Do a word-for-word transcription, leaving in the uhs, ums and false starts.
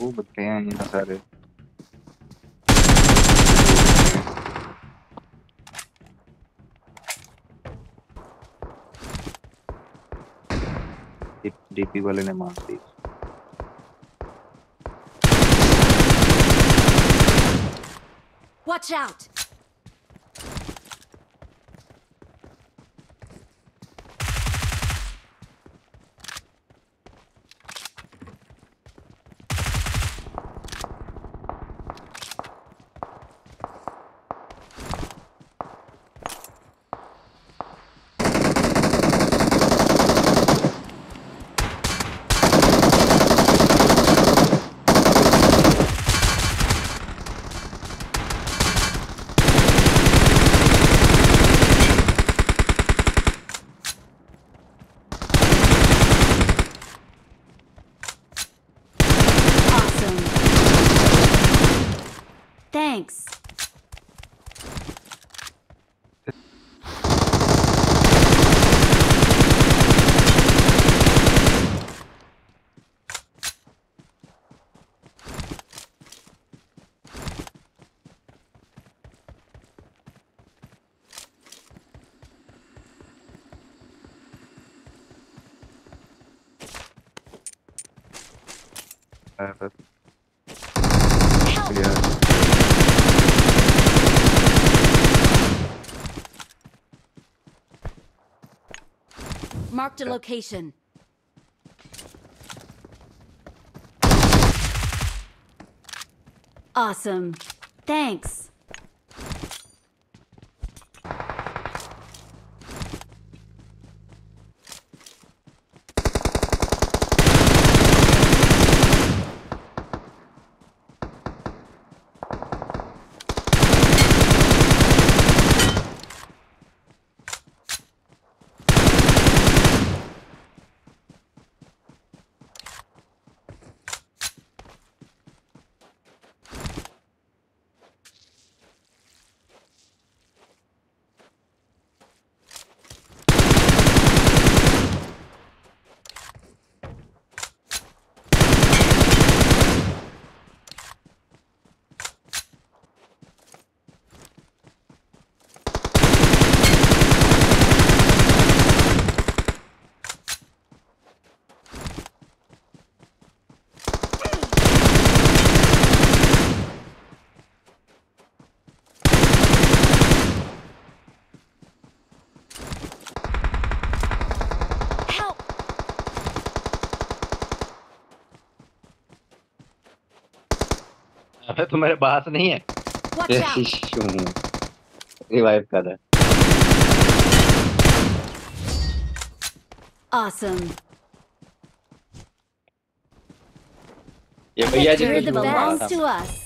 Opa, tem ainda, sério. D P वाले ने मार दी। Watch out! Thanks. Uh, Help. Yeah. Marked a location. Awesome. Thanks. अरे तुम्हारे बात नहीं है रिवाइव कर रहा है। ऑसम ये भैया जी